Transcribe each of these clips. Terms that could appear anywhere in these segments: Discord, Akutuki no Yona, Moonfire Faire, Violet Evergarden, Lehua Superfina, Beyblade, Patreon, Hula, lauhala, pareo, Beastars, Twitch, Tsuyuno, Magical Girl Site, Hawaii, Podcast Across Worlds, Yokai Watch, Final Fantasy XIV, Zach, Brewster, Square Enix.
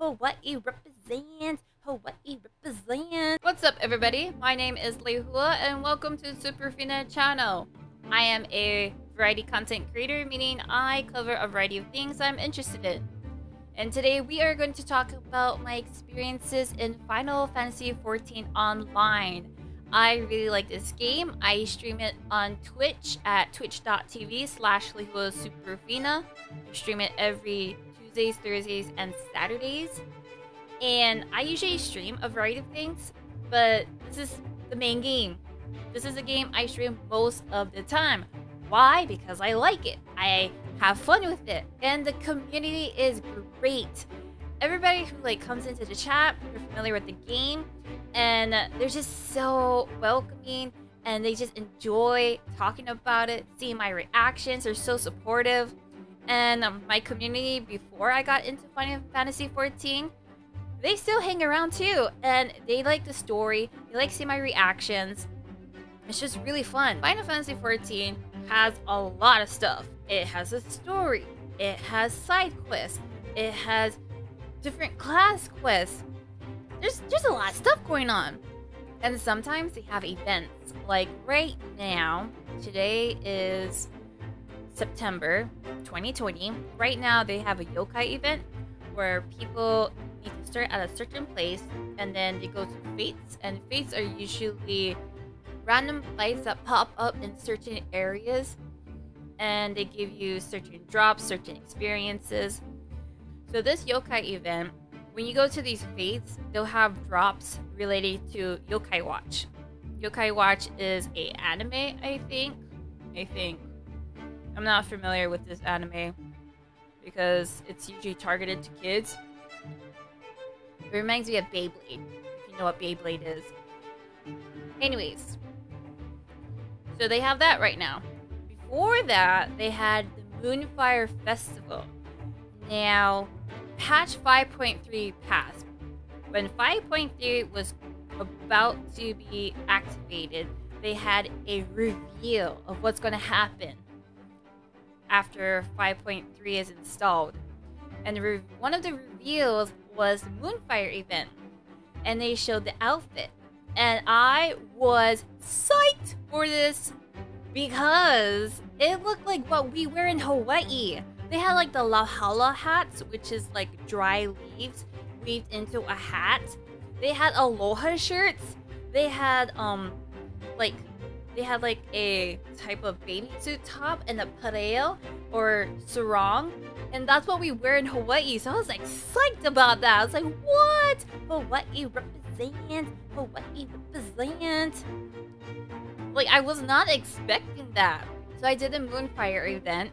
Hawaii represents. Hawaii represents. What's up, everybody? My name is Lehua, and welcome to Superfina channel. I am a variety content creator, meaning I cover a variety of things I'm interested in. And today we are going to talk about my experiences in Final Fantasy XIV Online. I really like this game. I stream it on Twitch at twitch.tv/LehuaSuperfina. I stream it every Tuesdays, Thursdays, and Saturdays. And I usually stream a variety of things, but this is the main game. This is the game I stream most of the time. Why? Because I like it. I have fun with it. And the community is great. Everybody who comes into the chat, you're familiar with the game, and they're just so welcoming, and they just enjoy talking about it, seeing my reactions. They're so supportive. And my community before I got into Final Fantasy XIV, they still hang around too, and they like the story, they like seeing my reactions. It's just really fun. Final Fantasy XIV has a lot of stuff. It has a story, it has side quests, it has different class quests. There's a lot of stuff going on. And sometimes they have events. Like right now, today is September 2020. Right now they have a yokai event where people need to start at a certain place and then they go to fates. And fates are usually random fights that pop up in certain areas, and they give you certain drops, certain experiences. So this yokai event, when you go to these fates, they'll have drops related to Yokai Watch. Yokai Watch is an anime, I think. I'm not familiar with this anime because it's usually targeted to kids. It reminds me of Beyblade, if you know what Beyblade is. Anyways, so they have that right now. Before that, they had the Moonfire Festival. Now, patch 5.3 passed. When 5.3 was about to be activated, they had a reveal of what's going to happen after 5.3 is installed. And one of the reveals was the Moonfire event. And they showed the outfit. And I was psyched for this because it looked like what we wear in Hawaii. They had like the lauhala hats, which is like dry leaves weaved into a hat. They had aloha shirts. They had like a type of bathing suit top and a pareo or sarong. And that's what we wear in Hawaii. So I was like psyched about that. I was like, what? Hawaii represents. Hawaii represent. Like, I was not expecting that. So I did a Moonfire event,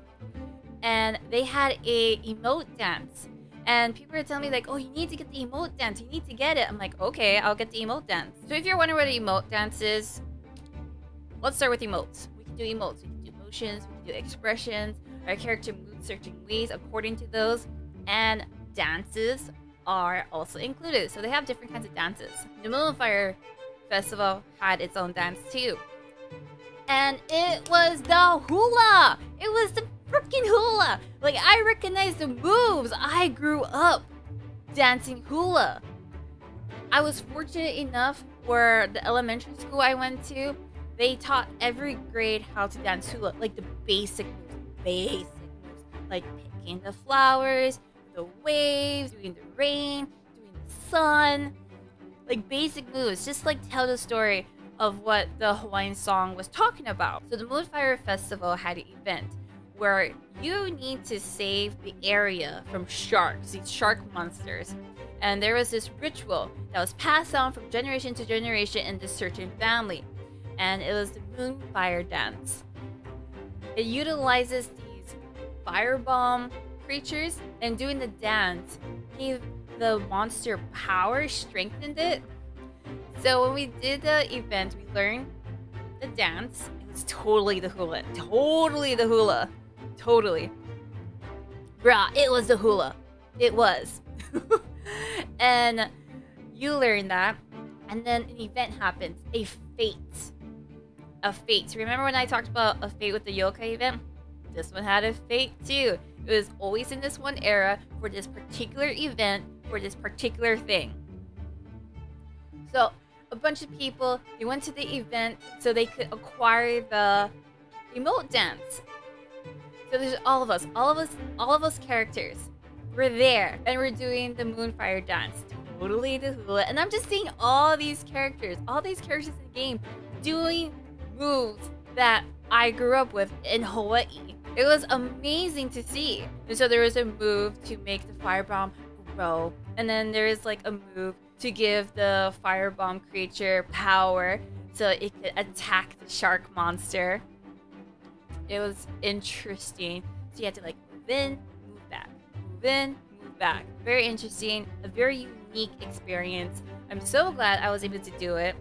and they had a emote dance. And people were telling me like, oh, you need to get the emote dance. You need to get it. I'm like, okay, I'll get the emote dance. So if you're wondering what an emote dance is, let's start with emotes. We can do emotes. We can do motions. We can do expressions. Our character moves certain ways according to those. And dances are also included. So they have different kinds of dances. The Moonfire Festival had its own dance too. And it was the hula! It was the freaking hula! Like, I recognize the moves! I grew up dancing hula. I was fortunate enough where the elementary school I went to, they taught every grade how to dance hula. Like the basic moves. Like picking the flowers, the waves, doing the rain, doing the sun, like basic moves, just like tell the story of what the Hawaiian song was talking about. So the Moonfire Festival had an event where you need to save the area from sharks, these shark monsters. And there was this ritual that was passed on from generation to generation in this certain family. And it was the Moonfire Dance. It utilizes these firebomb creatures, and doing the dance gave the monster power, strengthened it. So when we did the event, we learned the dance. It was totally the hula. Totally the hula. Totally. Bruh, it was the hula. It was. And you learned that. And then an event happens. A fate. A fate. Remember when I talked about a fate with the yokai event? This one had a fate too. It was always in this one era for this particular event for this particular thing. So a bunch of people, they went to the event so they could acquire the emote dance. So there's all of us characters. We're there and we're doing the Moonfire dance. Totally this bullet. And I'm just seeing all these characters in the game doing moves that I grew up with in Hawaii. It was amazing to see. And so there was a move to make the firebomb grow. And then there is like a move to give the firebomb creature power so it could attack the shark monster. It was interesting. So you had to like move in, move back, move in, move back. Very interesting, a very unique experience. I'm so glad I was able to do it.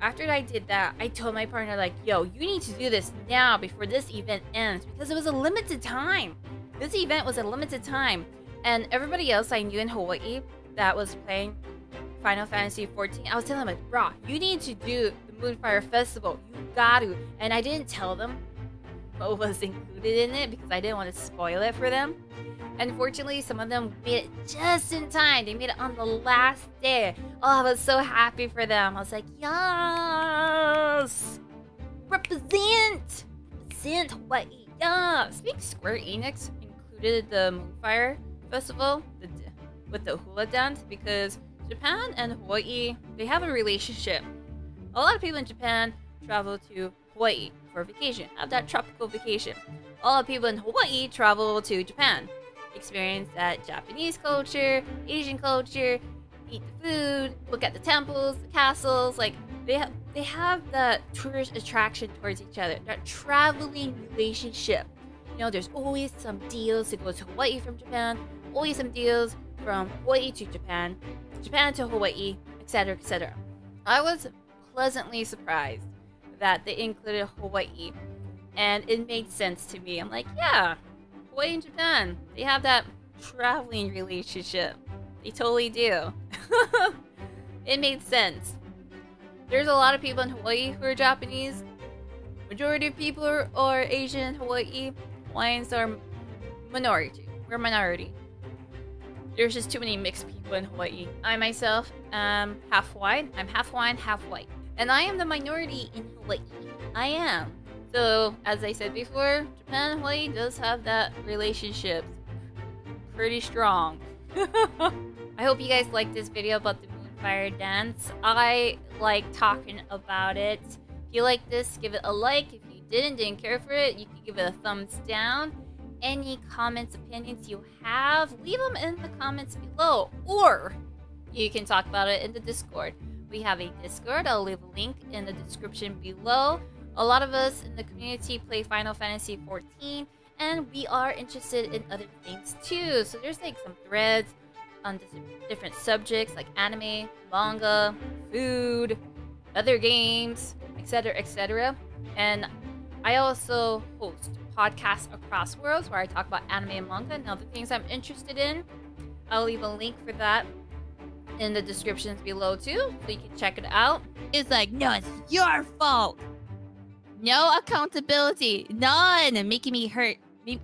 After I did that, I told my partner, like, yo, you need to do this now before this event ends, because it was a limited time. This event was a limited time. And everybody else I knew in Hawaii that was playing Final Fantasy XIV, I was telling them, like, bro, you need to do the Moonfire Festival. You got to. And I didn't tell them what was included in it because I didn't want to spoil it for them. Unfortunately, some of them made it just in time. They made it on the last day. Oh, I was so happy for them. I was like, yes! Represent! Represent Hawaii, yes! I think Square Enix included the Moonfire Festival with the hula dance because Japan and Hawaii, they have a relationship. A lot of people in Japan travel to Hawaii for vacation, have that tropical vacation. A lot of people in Hawaii travel to Japan, experience that Japanese culture, Asian culture, eat the food, look at the temples, the castles. Like they have that tourist attraction towards each other, that traveling relationship. You know, there's always some deals to go to Hawaii from Japan, always some deals from Hawaii to Japan, Japan to Hawaii, etc., etc. I was pleasantly surprised that they included Hawaii, and it made sense to me. I'm like, yeah, Hawaii and Japan, they have that traveling relationship. They totally do. It made sense. There's a lot of people in Hawaii who are Japanese. Majority of people are Asian in Hawaii. Hawaiians are minority. We're a minority. There's just too many mixed people in Hawaii. I myself am half Hawaiian. I'm half Hawaiian, half white. And I am the minority in Hawaii. I am. So, as I said before, Japan and Hawaii does have that relationship. Pretty strong. I hope you guys liked this video about the Moonfire dance. I like talking about it. If you like this, give it a like. If you didn't care for it, you can give it a thumbs down. Any comments, opinions you have, leave them in the comments below. Or you can talk about it in the Discord. We have a Discord. I'll leave a link in the description below. A lot of us in the community play Final Fantasy XIV, and we are interested in other things too. So there's like some threads on different subjects like anime, manga, food, other games, etc., etc. And I also host podcasts across worlds where I talk about anime and manga and other things I'm interested in. I'll leave a link for that in the descriptions below too, so you can check it out. It's like, no, it's your fault. No accountability, none, making me hurt,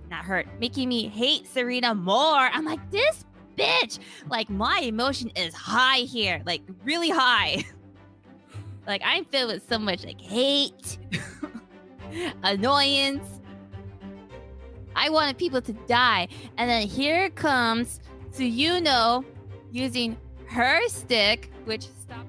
not hurt, making me hate Serena more. I'm like, this bitch, like my emotion is high here, like really high. Like I'm filled with so much like hate, annoyance. I wanted people to die. And then here comes Tsuyuno using her stick, which stops.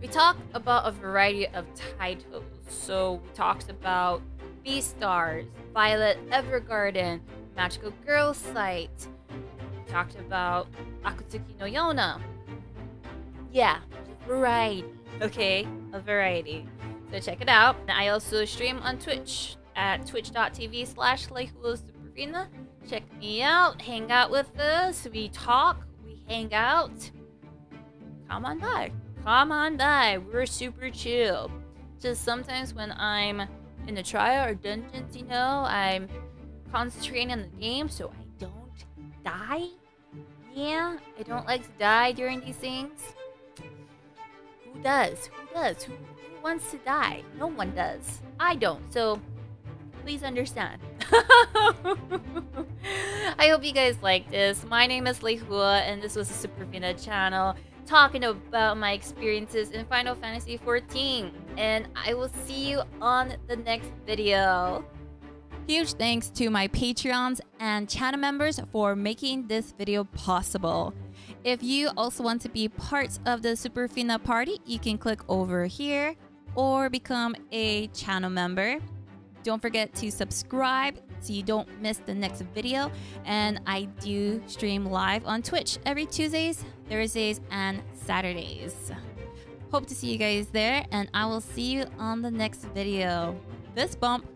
We talk about a variety of titles. So we talked about Beastars, Violet Evergarden, Magical Girl Site. We talked about Akutuki no Yona. Yeah, variety. Okay, a variety. So check it out. And I also stream on Twitch at twitch.tv/LehuaSuperfina. Check me out. Hang out with us. We talk. We hang out. Come on by. Come on by. We're super chill. Just sometimes when I'm in a trial or dungeons, you know, I'm concentrating on the game so I don't die. Yeah, I don't like to die during these things. Who does? Who does? Who wants to die? No one does. I don't. So please understand. I hope you guys like this. My name is Lehua, and this was the Superfina channel talking about my experiences in Final Fantasy XIV. And I will see you on the next video. Huge thanks to my Patreons and channel members for making this video possible. If you also want to be part of the Superfina party, you can click over here or become a channel member. Don't forget to subscribe so you don't miss the next video. And I do stream live on Twitch every Tuesdays, Thursdays, and Saturdays. Hope to see you guys there, and I will see you on the next video. Fist bump.